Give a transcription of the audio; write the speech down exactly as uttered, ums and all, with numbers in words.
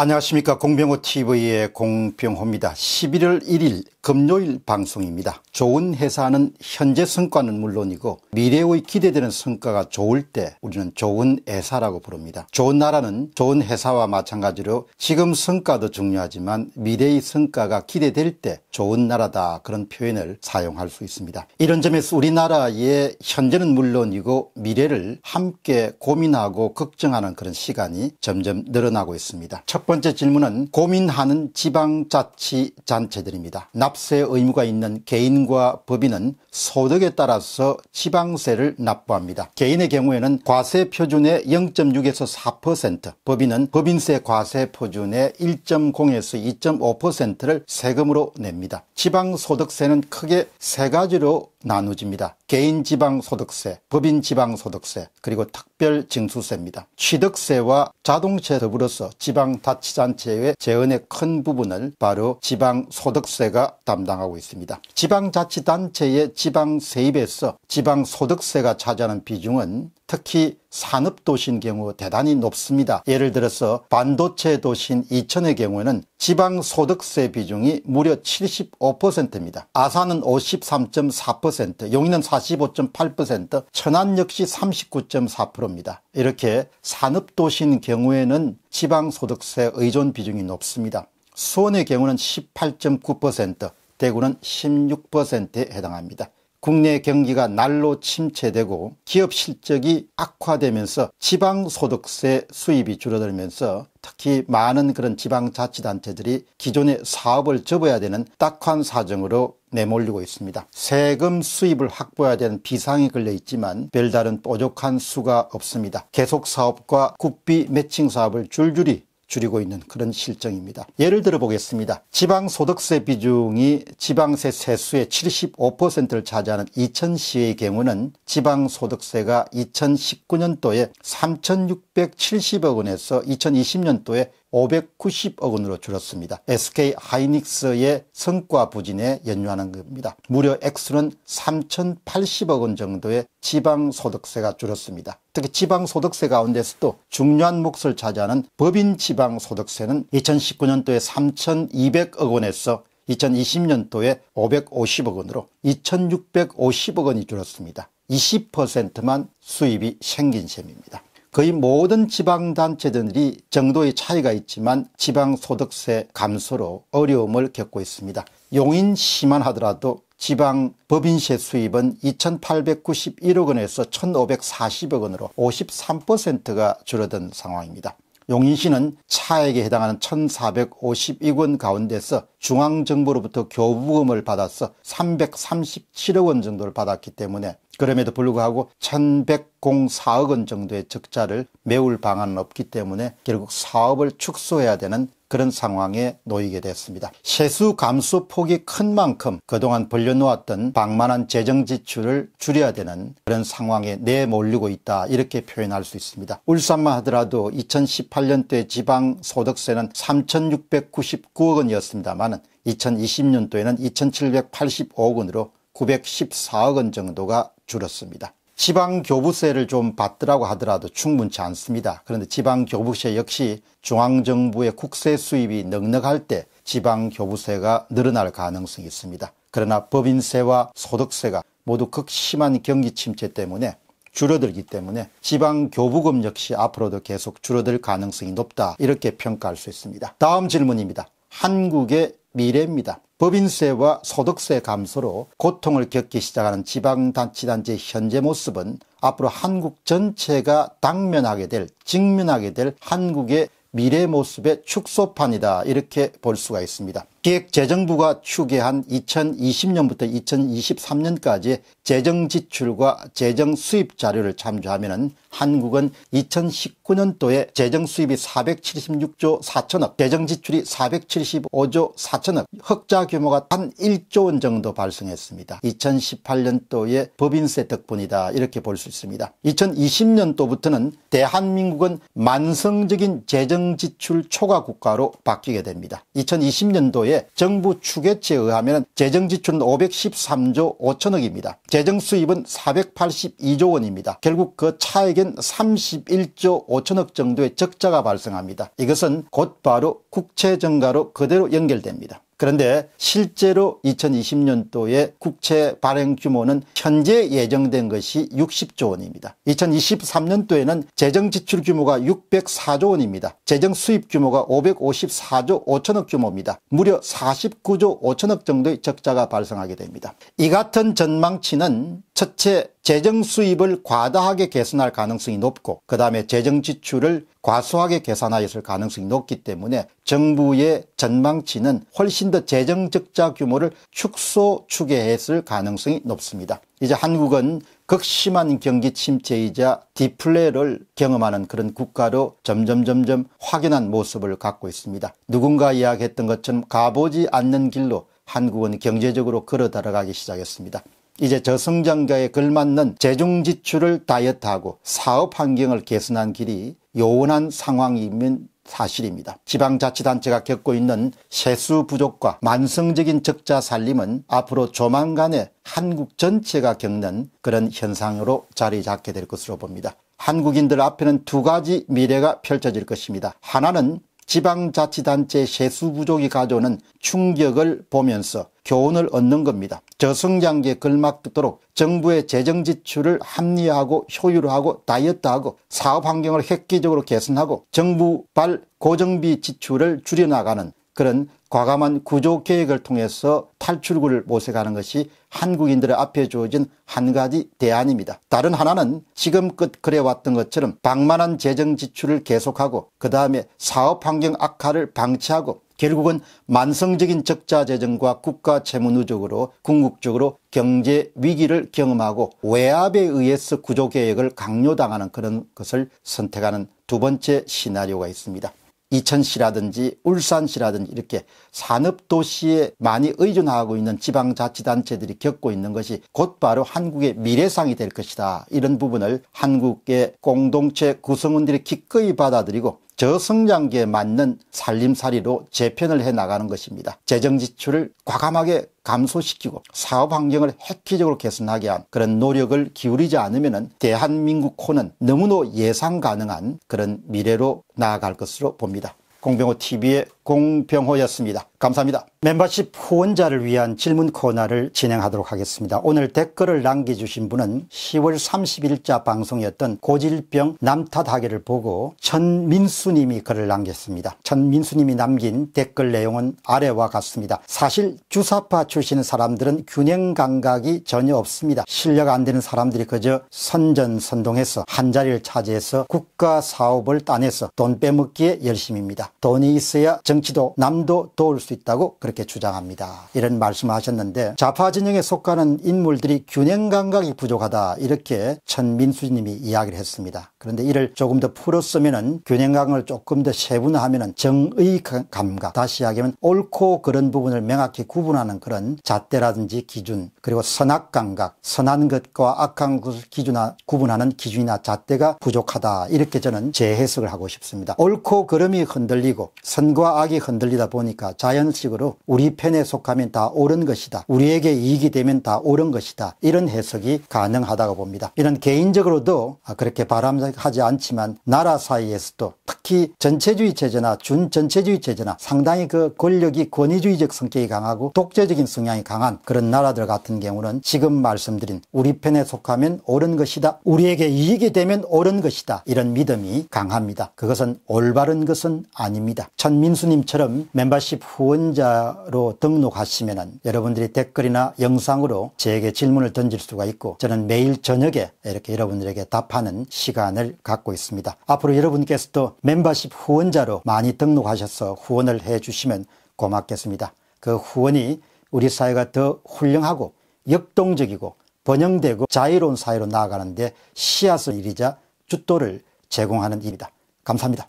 안녕하십니까. 공병호티비의 공병호입니다. 십일월 일일 금요일 방송입니다. 좋은 회사는 현재 성과는 물론이고 미래의 기대되는 성과가 좋을 때 우리는 좋은 회사라고 부릅니다. 좋은 나라는 좋은 회사와 마찬가지로 지금 성과도 중요하지만 미래의 성과가 기대될 때 좋은 나라다, 그런 표현을 사용할 수 있습니다. 이런 점에서 우리나라의 현재는 물론이고 미래를 함께 고민하고 걱정하는 그런 시간이 점점 늘어나고 있습니다. 첫 첫 번째 질문은 고민하는 지방자치단체들입니다. 납세 의무가 있는 개인과 법인은 소득에 따라서 지방세를 납부합니다. 개인의 경우에는 과세 표준의 영점육에서 사 퍼센트, 법인은 법인세 과세 표준의 일점영에서 이점오 퍼센트를 세금으로 냅니다. 지방소득세는 크게 세 가지로 나누집니다. 개인 지방소득세, 법인 지방소득세, 그리고 특별징수세입니다. 취득세와 자동세 더불어서 지방자치단체의 재원의 큰 부분을 바로 지방소득세가 담당하고 있습니다. 지방자치단체의 지방세입에서 지방소득세가 차지하는 비중은 특히 산업도시인 경우 대단히 높습니다. 예를 들어서 반도체 도시인 이천의 경우에는 지방소득세 비중이 무려 칠십오 퍼센트입니다. 아산은 오십삼 점 사 퍼센트, 용인은 사십오 점 팔 퍼센트, 천안 역시 삼십구 점 사 퍼센트입니다. 이렇게 산업도시인 경우에는 지방소득세 의존 비중이 높습니다. 수원의 경우는 십팔 점 구 퍼센트, 대구는 십육 퍼센트에 해당합니다. 국내 경기가 날로 침체되고 기업 실적이 악화되면서 지방소득세 수입이 줄어들면서 특히 많은 그런 지방자치단체들이 기존의 사업을 접어야 되는 딱한 사정으로 내몰리고 있습니다. 세금 수입을 확보해야 되는 비상이 걸려 있지만 별다른 뾰족한 수가 없습니다. 계속 사업과 국비 매칭 사업을 줄줄이 줄이고 있는 그런 실정입니다. 예를 들어 보겠습니다. 지방소득세 비중이 지방세 세수의 칠십오 퍼센트를 차지하는 이천시의 경우는 지방소득세가 이천십구년도에 삼천육백칠십억 원에서 이천이십년도에 오백구십억 원으로 줄었습니다. 에스케이하이닉스의 성과 부진에 연유하는 겁니다. 무려 액수는 삼천팔십억 원 정도의 지방소득세가 줄었습니다. 특히 지방소득세 가운데서도 중요한 몫을 차지하는 법인 지방소득세는 이천십구년도에 삼천이백억 원에서 이천이십년도에 오백오십억 원으로 이천육백오십억 원이 줄었습니다. 이십 퍼센트만 수입이 생긴 셈입니다. 거의 모든 지방단체들이 정도의 차이가 있지만 지방소득세 감소로 어려움을 겪고 있습니다. 용인시만 하더라도 지방 법인세 수입은 이천팔백구십일억 원에서 천오백사십억 원으로 오십삼 퍼센트가 줄어든 상황입니다. 용인시는 차액에 해당하는 천사백오십이 건 가운데서 중앙정부로부터 교부금을 받아서 삼백삼십칠억 원 정도를 받았기 때문에 그럼에도 불구하고 천백사억 원 정도의 적자를 메울 방안은 없기 때문에 결국 사업을 축소해야 되는 그런 상황에 놓이게 됐습니다. 세수 감소 폭이 큰 만큼 그동안 벌려놓았던 방만한 재정 지출을 줄여야 되는 그런 상황에 내몰리고 있다, 이렇게 표현할 수 있습니다. 울산만 하더라도 이천십팔년도에 지방소득세는 삼천육백구십구억 원이었습니다만 이천이십년도에는 이천칠백팔십오억 원으로 구백십사억 원 정도가 줄었습니다. 지방교부세를 좀 받더라고 하더라도 충분치 않습니다. 그런데 지방교부세 역시 중앙정부의 국세 수입이 넉넉할 때 지방교부세가 늘어날 가능성이 있습니다. 그러나 법인세와 소득세가 모두 극심한 경기 침체 때문에 줄어들기 때문에 지방교부금 역시 앞으로도 계속 줄어들 가능성이 높다, 이렇게 평가할 수 있습니다. 다음 질문입니다. 한국의 미래입니다. 법인세와 소득세 감소로 고통을 겪기 시작하는 지방자치단체의 현재 모습은 앞으로 한국 전체가 당면하게 될, 직면하게 될 한국의 미래 모습의 축소판이다, 이렇게 볼 수가 있습니다. 기획재정부가 추계한 이천이십년부터 이천이십삼년까지의 재정지출과 재정수입 자료를 참조하면 한국은 이천십구년도에 재정수입이 사백칠십육조 사천억, 재정지출이 사백칠십오조 사천억, 흑자 규모가 단 일조 원 정도 발생했습니다. 이천십팔년도에 법인세 덕분이다, 이렇게 볼 수 있습니다. 이천이십년도부터는 대한민국은 만성적인 재정지출 초과국가로 바뀌게 됩니다. 이천이십년도에 있는데 정부 추계치에 의하면 재정지출은 오백십삼조 오천억입니다. 재정수입은 사백팔십이조 원입니다. 결국 그 차액엔 삼십일조 오천억 정도의 적자가 발생합니다. 이것은 곧바로 국채 증가로 그대로 연결됩니다. 그런데 실제로 이천이십년도에 국채 발행 규모는 현재 예정된 것이 육십조 원입니다. 이천이십삼년도에는 재정지출 규모가 육백사조 원입니다. 재정수입 규모가 오백오십사조 오천억 규모입니다. 무려 사십구조 오천억 정도의 적자가 발생하게 됩니다. 이 같은 전망치는 첫째, 재정수입을 과다하게 계산할 가능성이 높고 그 다음에 재정지출을 과소하게 계산하였을 가능성이 높기 때문에 정부의 전망치는 훨씬 더 재정적자 규모를 축소 추계했을 가능성이 높습니다. 이제 한국은 극심한 경기 침체이자 디플레를 경험하는 그런 국가로 점점 점점 확연한 모습을 갖고 있습니다. 누군가 이야기했던 것처럼 가보지 않는 길로 한국은 경제적으로 걸어들어가기 시작했습니다. 이제 저성장가에 걸맞는 재정지출을 다이어트하고 사업 환경을 개선한 길이 요원한 상황이면 사실입니다. 지방자치단체가 겪고 있는 세수 부족과 만성적인 적자 살림은 앞으로 조만간에 한국 전체가 겪는 그런 현상으로 자리 잡게 될 것으로 봅니다. 한국인들 앞에는 두 가지 미래가 펼쳐질 것입니다. 하나는 지방자치단체의 세수 부족이 가져오는 충격을 보면서 교훈을 얻는 겁니다. 저성장기에 걸맞도록 정부의 재정지출을 합리화하고 효율화하고 다이어트하고 사업환경을 획기적으로 개선하고 정부발 고정비 지출을 줄여나가는 그런 과감한 구조개혁을 통해서 탈출구를 모색하는 것이 한국인들의 앞에 주어진 한 가지 대안입니다. 다른 하나는 지금껏 그래왔던 것처럼 방만한 재정지출을 계속하고 그 다음에 사업환경 악화를 방치하고 결국은 만성적인 적자 재정과 국가 채무 누적으로 궁극적으로 경제 위기를 경험하고 외압에 의해서 구조개혁을 강요당하는 그런 것을 선택하는 두 번째 시나리오가 있습니다. 이천시라든지 울산시라든지 이렇게 산업도시에 많이 의존하고 있는 지방자치단체들이 겪고 있는 것이 곧바로 한국의 미래상이 될 것이다. 이런 부분을 한국의 공동체 구성원들이 기꺼이 받아들이고 저성장기에 맞는 살림살이로 재편을 해나가는 것입니다. 재정지출을 과감하게 감소시키고 사업환경을 획기적으로 개선하게 한 그런 노력을 기울이지 않으면 대한민국 코는 너무나 예상 가능한 그런 미래로 나아갈 것으로 봅니다. 공병호티비의 공병호였습니다. 감사합니다. 멤버십 후원자를 위한 질문 코너를 진행하도록 하겠습니다. 오늘 댓글을 남겨주신 분은 시월 삼십일자 방송이었던 고질병 남탓하기를 보고 천민수님이 글을 남겼습니다. 천민수님이 남긴 댓글 내용은 아래와 같습니다. 사실 주사파 출신 사람들은 균형 감각이 전혀 없습니다. 실력 안 되는 사람들이 그저 선전선동해서 한자리를 차지해서 국가 사업을 따내서 돈 빼먹기에 열심입니다. 돈이 있어야 정치도 남도 도울 수 있다고 그렇게 주장합니다. 이런 말씀하셨는데 좌파 진영에 속하는 인물들이 균형 감각이 부족하다 이렇게 천민수님이 이야기를 했습니다. 그런데 이를 조금 더 풀었으면은 균형 감각을 조금 더 세분화하면은 정의 감각, 다시 이야기하면 옳고 그런 부분을 명확히 구분하는 그런 잣대라든지 기준, 그리고 선악 감각, 선한 것과 악한 것을 기준화 구분하는 기준이나 잣대가 부족하다 이렇게 저는 재해석을 하고 싶습니다. 옳고 그름이 흔들리고 선과 악이 흔들리다 보니까 자연식으로 우리 편에 속하면 다 옳은 것이다, 우리에게 이익이 되면 다 옳은 것이다, 이런 해석이 가능하다고 봅니다. 이런 개인적으로도 그렇게 바람직하지 않지만 나라 사이에서도 특히 전체주의 체제나 준전체주의 체제나 상당히 그 권력이 권위주의적 성격이 강하고 독재적인 성향이 강한 그런 나라들 같은 경우는 지금 말씀드린 우리 편에 속하면 옳은 것이다, 우리에게 이익이 되면 옳은 것이다, 이런 믿음이 강합니다. 그것은 올바른 것은 아닙니다. 천민수님처럼 멤버십 후원자로 등록하시면 여러분들이 댓글이나 영상으로 제게 질문을 던질 수가 있고 저는 매일 저녁에 이렇게 여러분들에게 답하는 시간을 갖고 있습니다. 앞으로 여러분께서도 멤버십 후원자로 많이 등록하셔서 후원을 해주시면 고맙겠습니다. 그 후원이 우리 사회가 더 훌륭하고 역동적이고 번영되고 자유로운 사회로 나아가는 데 씨앗을 이리자 주도를 제공하는 일이다. 감사합니다.